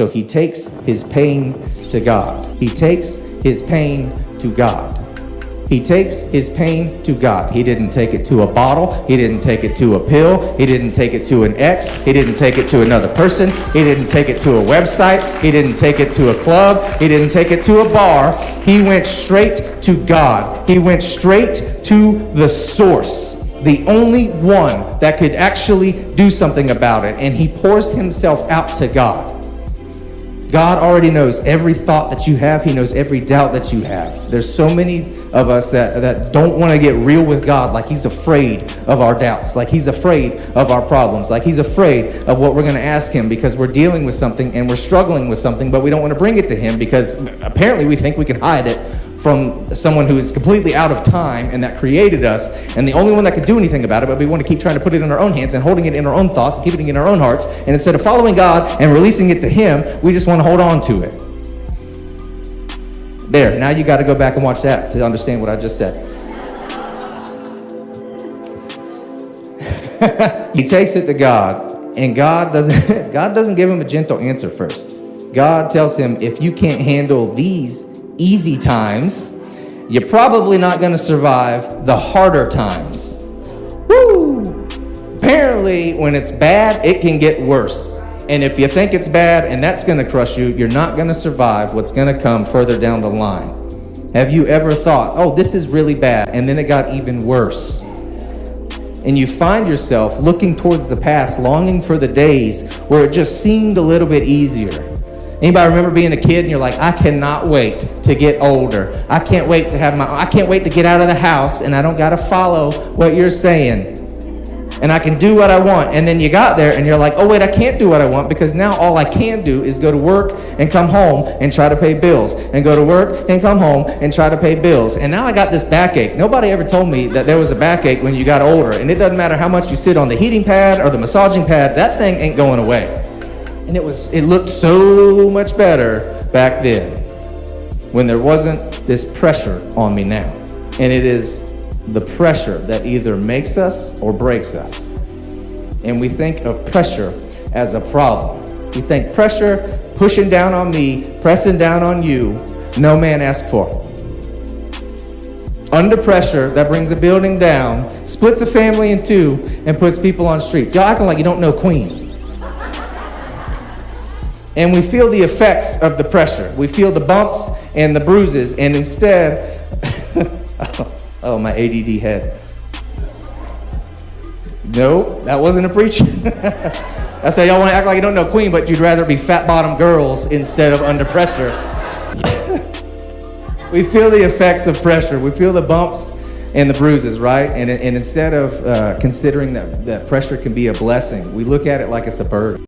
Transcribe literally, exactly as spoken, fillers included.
So he takes his pain to God. He takes his pain to God. He takes his pain to God. He didn't take it to a bottle. He didn't take it to a pill. He didn't take it to an ex. He didn't take it to another person. He didn't take it to a website. He didn't take it to a club. He didn't take it to a bar. He went straight to God. He went straight to the source, the only one that could actually do something about it. And he pours himself out to God. God already knows every thought that you have. He knows every doubt that you have. There's so many of us that, that don't want to get real with God. Like he's afraid of our doubts. Like he's afraid of our problems. Like he's afraid of what we're going to ask him because we're dealing with something and we're struggling with something, but we don't want to bring it to him because apparently we think we can hide it from someone who is completely out of time and that created us, and the only one that could do anything about it, but we want to keep trying to put it in our own hands and holding it in our own thoughts, keeping it in our own hearts, and instead of following God and releasing it to him, we just want to hold on to it. There, now you got to go back and watch that to understand what I just said. He takes it to God, and God doesn't, God doesn't give him a gentle answer first. God tells him, if you can't handle these easy times, you're probably not going to survive the harder times. Woo! Apparently, when it's bad, it can get worse. And if you think it's bad and that's going to crush you, you're not going to survive what's going to come further down the line. Have you ever thought, oh, this is really bad, and then it got even worse? And you find yourself looking towards the past, longing for the days where it just seemed a little bit easier. Anybody remember being a kid and you're like, I cannot wait to get older. I can't wait to have my, I can't wait to get out of the house and I don't got to follow what you're saying. And I can do what I want. And then you got there and you're like, oh wait, I can't do what I want because now all I can do is go to work and come home and try to pay bills and go to work and come home and try to pay bills. And now I got this backache. Nobody ever told me that there was a backache when you got older. And it doesn't matter how much you sit on the heating pad or the massaging pad, that thing ain't going away. And it was, it looked so much better back then when there wasn't this pressure on me now. And it is the pressure that either makes us or breaks us. And we think of pressure as a problem. We think pressure, pushing down on me, pressing down on you, no man asked for. Under pressure, that brings a building down, splits a family in two, and puts people on streets. Y'all acting like you don't know Queen. And we feel the effects of the pressure. We feel the bumps and the bruises. And instead, oh, oh, my A D D head. No, that wasn't a preach. I say y'all want to act like you don't know Queen, but you'd rather be fat bottom girls instead of under pressure. We feel the effects of pressure. We feel the bumps and the bruises, right? And, and instead of uh, considering that, that pressure can be a blessing, we look at it like it's a burden.